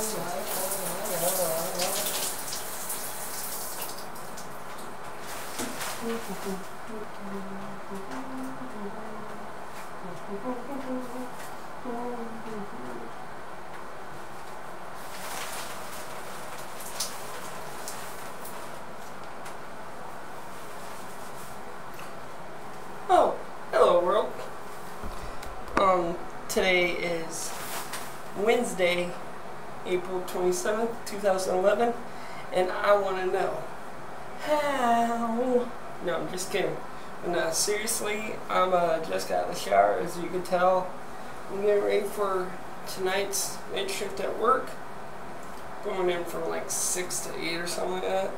Oh, hello world. Today is Wednesday, April 27th, 2011, and I want to know how. No, I'm just kidding. No, seriously, I'm just got out of the shower. As you can tell, I'm getting ready for tonight's night shift at work. Going in from like 6 to 8 or something like that.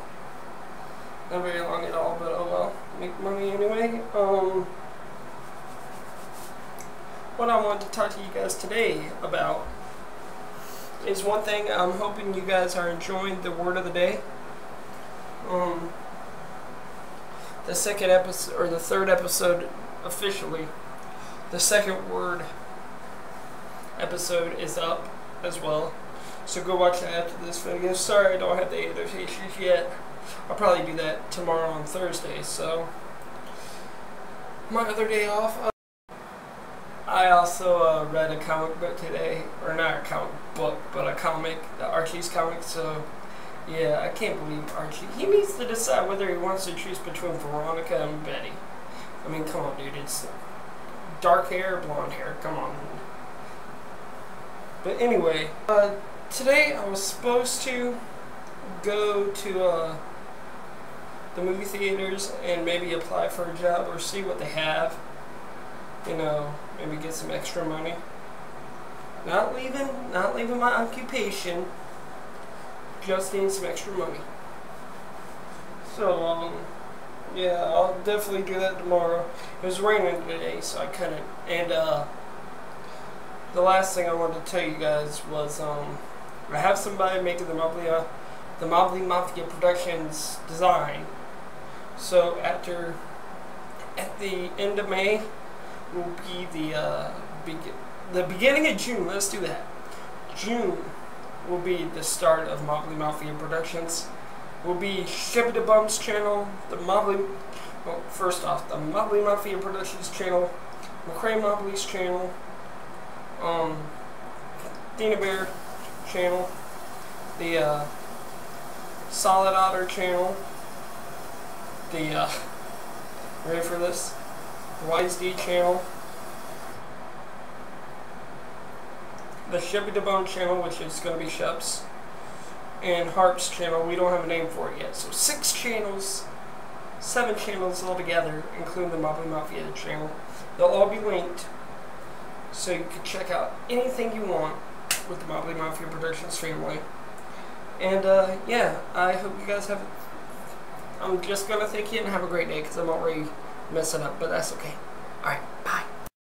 Not very long at all, but oh well. Make money anyway. What I wanted to talk to you guys today about is one thing I'm hoping you guys are enjoying the word of the day. The second episode, or the third episode officially, the second word episode is up as well. So go watch that after this video. Sorry I don't have the annotations yet. I'll probably do that tomorrow on Thursday, so my other day off. I also read a comic book today, or not a comic book, but a comic, the Archie's comic, so yeah, I can't believe Archie. He needs to decide whether he wants to choose between Veronica and Betty. I mean, come on, dude. It's dark hair, blonde hair. Come on. But anyway, today I was supposed to go to the movie theaters and maybe apply for a job or see what they have. You know, maybe get some extra money. Not leaving my occupation. Just need some extra money. So, yeah, I'll definitely do that tomorrow. It was raining today, so I couldn't. And, the last thing I wanted to tell you guys was, I have somebody making the Mobley Mafia Productions design. So, at the end of May, will be the beginning of June. Let's do that. June will be the start of Mobley Mafia Productions. Will be Chevy Debone's channel, the Mobley, well, first off, the Mobley Mafia Productions channel, McCray Mobley's channel, Dina Bear channel, the Solid Otter channel, the ready for this? YD channel, the Chevy Debone channel, which is going to be Sheps, and Harp's channel. We don't have a name for it yet. So 7 channels all together, including the Mobley Mafia channel. They'll all be linked, so you can check out anything you want with the Mobley Mafia Productions family. And yeah, I hope you guys have. I'm just going to thank you and have a great day, because I'm already messing up, but that's okay.